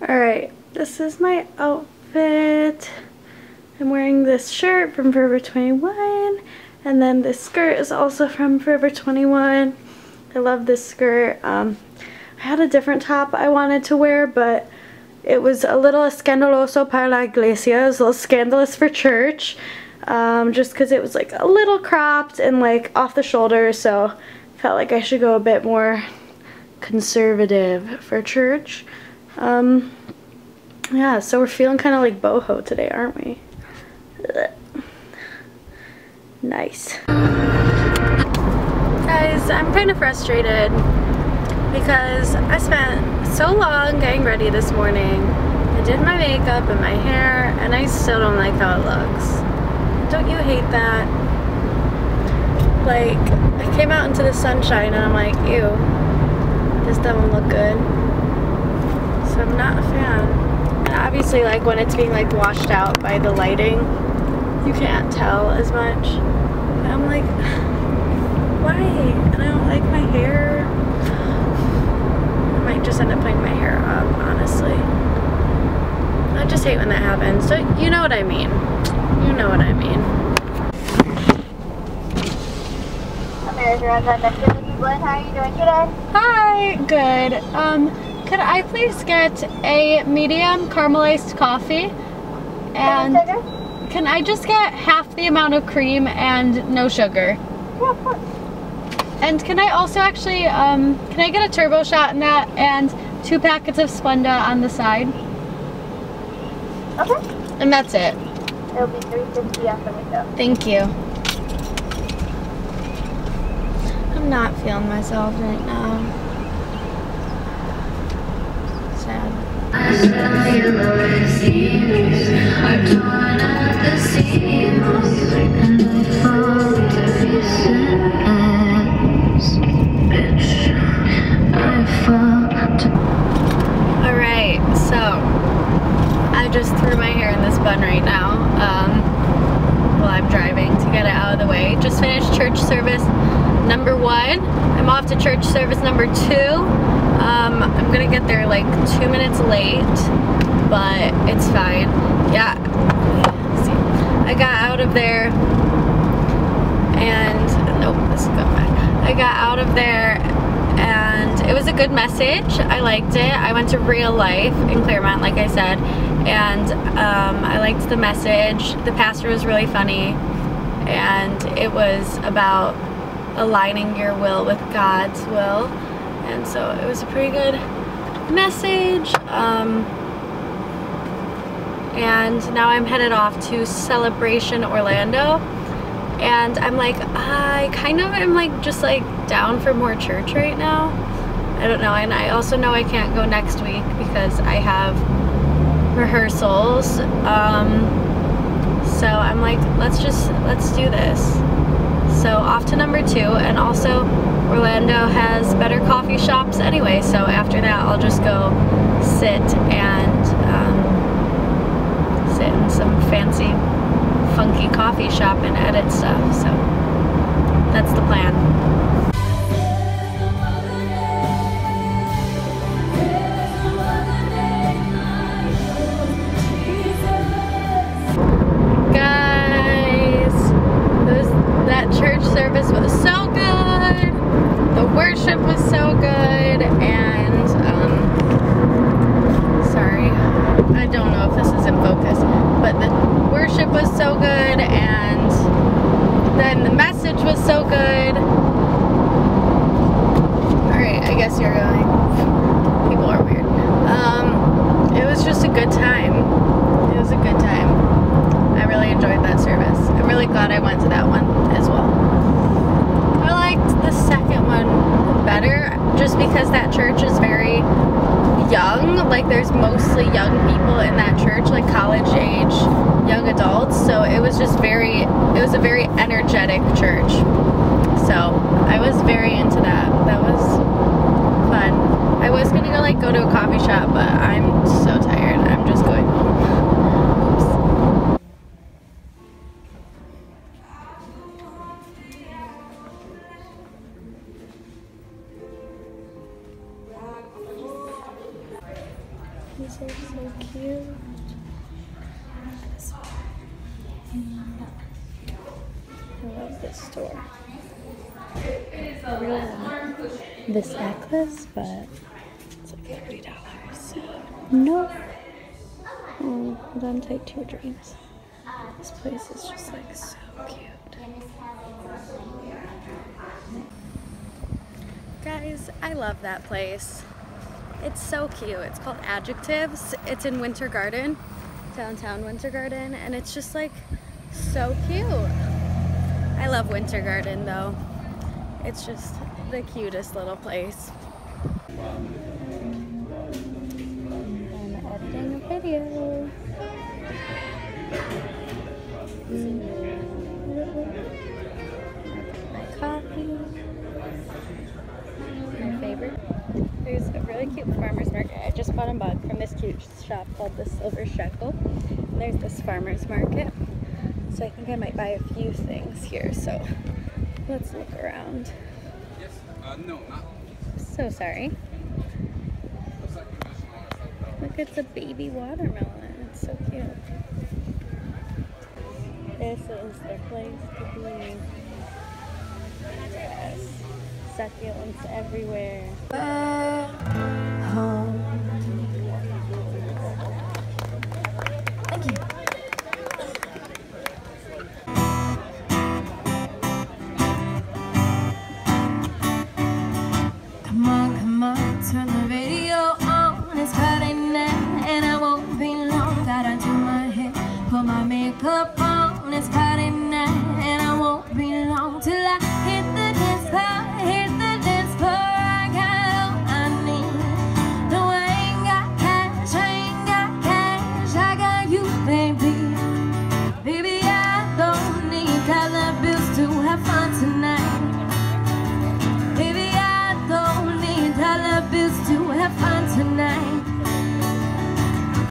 Alright, this is my outfit. I'm wearing this shirt from Forever 21, and then this skirt is also from Forever 21. I love this skirt. I had a different top I wanted to wear, but it was a little escandaloso para la iglesia. It was a little scandalous for church, just because it was like a little cropped and like off the shoulder, so felt like I should go a bit more conservative for church. Yeah, so we're feeling kind of like boho today, aren't we? Ugh. Nice. Guys, I'm kind of frustrated because I spent so long getting ready this morning. I did my makeup and my hair, and I still don't like how it looks. Don't you hate that? Like, I came out into the sunshine and I'm like, ew, this doesn't look good. So I'm not a fan. And obviously, like, when it's being like washed out by the lighting, you can't tell as much. But I'm like, why? And I don't like my hair. I might just end up putting my hair up, honestly. I just hate when that happens. So you know what I mean. You know what I mean. How are you doing today? Hi, good. Could I please get a medium caramelized coffee? And can I just get half the amount of cream and no sugar? Yeah, of course. And can I also actually, can I get a turbo shot in that and 2 packets of Splenda on the side? Okay. And that's it. It'll be $3.50 off the window. Thank you. I'm not feeling myself right now. Sad. I smell your roses, are torn at the seams, and I fall to pieces, bitch, I fall to... Alright, so, I just threw my hair in this bun right now, while I'm driving to get it out of the way. Just finished church service number 1, I'm off to church service number 2. I'm gonna get there like 2 minutes late, but it's fine. Yeah, see, I got out of there and, nope, this is going back. I got out of there and it was a good message. I liked it. I went to Real Life in Claremont, like I said, and I liked the message. The pastor was really funny, and it was about aligning your will with God's will. And so it was a pretty good message, and now I'm headed off to Celebration Orlando, and I'm like, I kind of am like just like down for more church right now. I don't know, and I also know I can't go next week because I have rehearsals, so I'm like, let's do this. So off to number 2, and also Orlando has better coffee shops anyway, so after that I'll just go sit in some fancy, funky coffee shop and edit stuff, so that's the plan. Like, there's mostly young people in that church, like college age young adults, so it was just very, it was a very energetic church, so I was very into that. That was fun. I was gonna go like go to a coffee shop, but I'm so tired, I'm just going home. Oops. These are so cute. I love this store. I really love this necklace, but it's like $30. Nope. Don't take two dreams. This place is just like so cute. Guys, I love that place. It's so cute. It's called Adjectives. It's in Winter Garden, downtown Winter Garden, and it's just like so cute. I love Winter Garden though. It's just the cutest little place. I'm editing a video. My coffee. My favorite. There's a really cute farmer's market. I just bought a mug from this cute shop called the Silver Shackle. And there's this farmer's market. So I think I might buy a few things here. So let's look around. Yes, no, not. So sorry. Look, it's a baby watermelon. It's so cute. This is their place to be. Yes. Succulents everywhere. Home. Thank you. Come on, come on, turn the radio on. It's Friday night and I won't be long. Gotta do my hair, put my makeup on. It's Friday night and I won't be long till I hit the dance floor, I got all I need. No, I ain't got cash, I got you, baby. Baby, I don't need dollar bills to have fun tonight. Baby, I don't need dollar bills to have fun tonight.